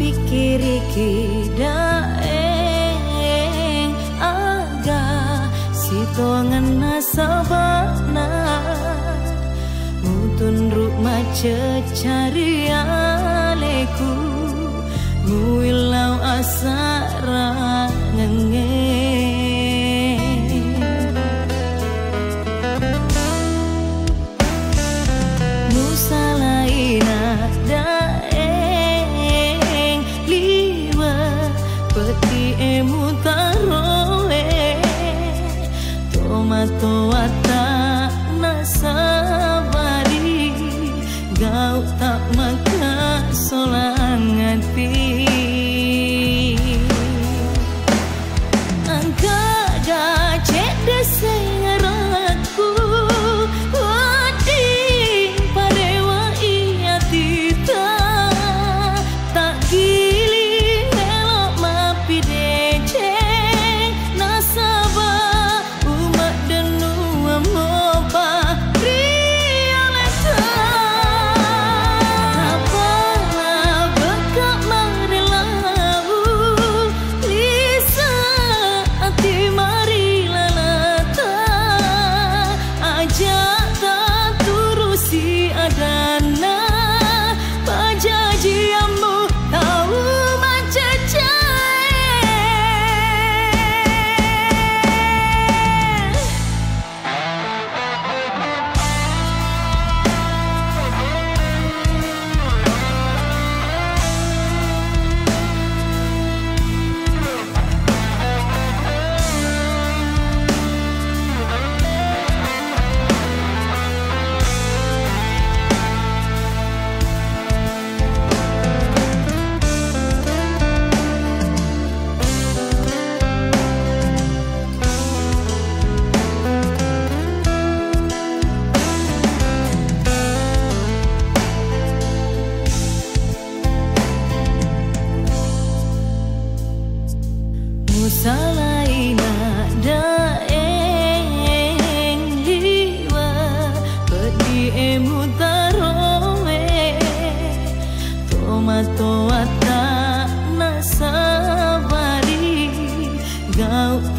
pikir iki daeng aga sitongan nasabana mutun rumah cecari aleku muilau asara ngenge. Toa tak nasabari gau